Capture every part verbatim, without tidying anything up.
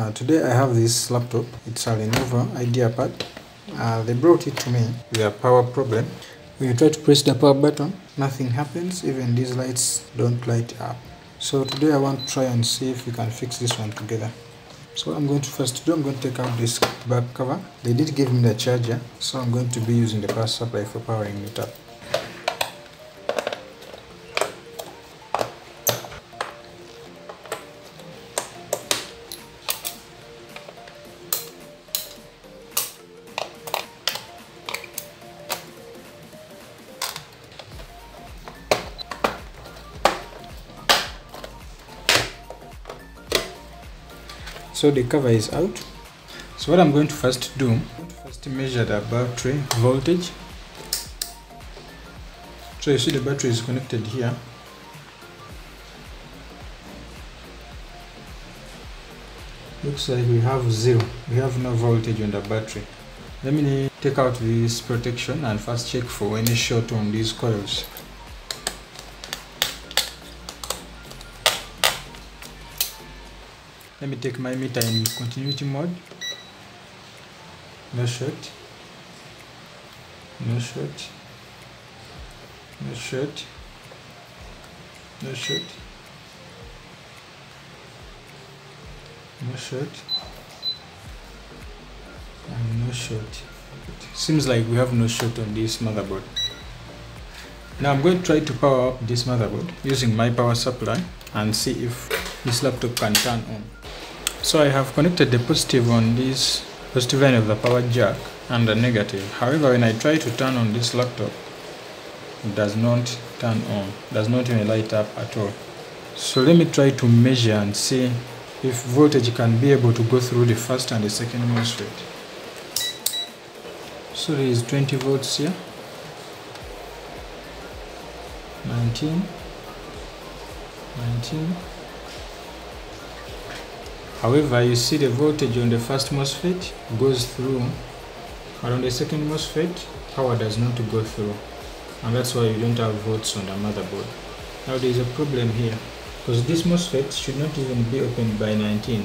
Uh, today I have this laptop. It's a Lenovo IdeaPad. Uh, they brought it to me with a power problem. When you try to press the power button, nothing happens. Even these lights don't light up. So today I want to try and see if we can fix this one together. So what I'm going to first do, I'm going to take out this back cover. They did give me the charger, so I'm going to be using the power supply for powering it up. So the cover is out. So what I'm going to first do, I'm going to first measure the battery voltage. So you see the battery is connected here. Looks like we have zero. We have no voltage on the battery. Let me take out this protection and first check for any short on these coils. Let me take my meter in continuity mode. No short. No short. No short. No short. No short. And no short. Seems like we have no short on this motherboard. Now I'm going to try to power up this motherboard using my power supply and see if this laptop can turn on. So I have connected the positive on this positive end of the power jack and the negative. However, when I try to turn on this laptop, it does not turn on, does not even light up at all. So let me try to measure and see if voltage can be able to go through the first and the second MOSFET. So there is twenty volts here, nineteen, nineteen. However, you see the voltage on the first MOSFET goes through, but on the second MOSFET, power does not go through. And that's why you don't have volts on the motherboard. Now there is a problem here, because this MOSFET should not even be opened by nineteen.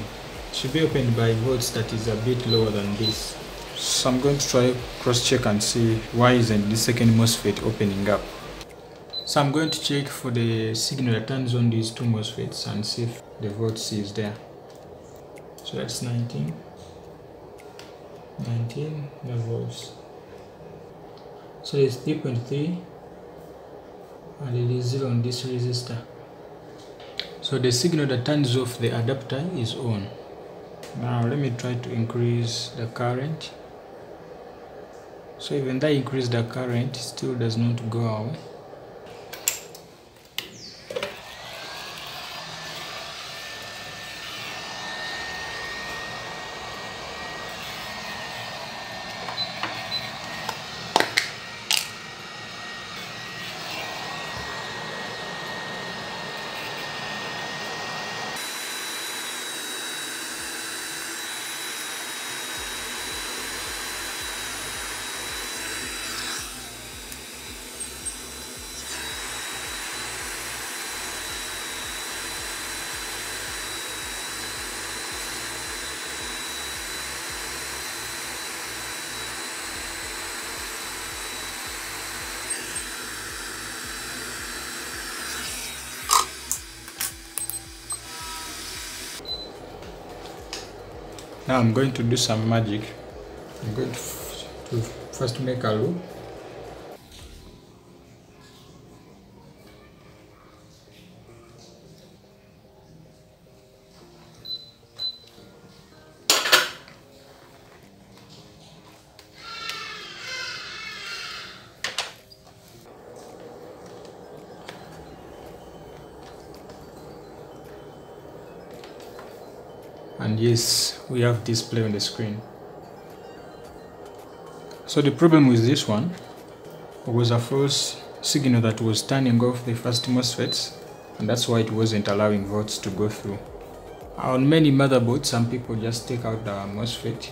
It should be opened by volts that is a bit lower than this. So I'm going to try cross-check and see why isn't the second MOSFET opening up. So I'm going to check for the signal that turns on these two MOSFETs and see if the volts is there. So that's nineteen, nineteen, no volts. So it's three point three and it is zero on this resistor. So the signal that turns off the adapter is on. Now let me try to increase the current. So even though I increase the current, it still does not go away. Now I'm going to do some magic. I'm going to, to first make a loop. And yes, we have display on the screen. So the problem with this one was a false signal that was turning off the first MOSFETs, and that's why it wasn't allowing volts to go through. On many motherboards, some people just take out the MOSFET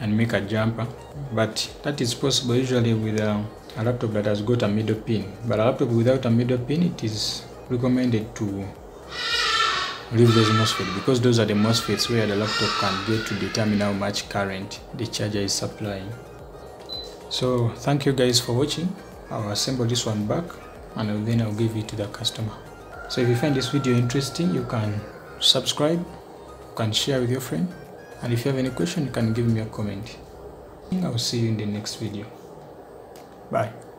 and make a jumper, but that is possible usually with a, a laptop that has got a middle pin. But a laptop without a middle pin, it is recommended to leave those MOSFET, because those are the MOSFETs where the laptop can get to determine how much current the charger is supplying. So thank you guys for watching. I'll assemble this one back and then I'll give it to the customer. So if you find this video interesting, you can subscribe, you can share with your friend, and if you have any question, you can give me a comment. I'll see you in the next video. Bye.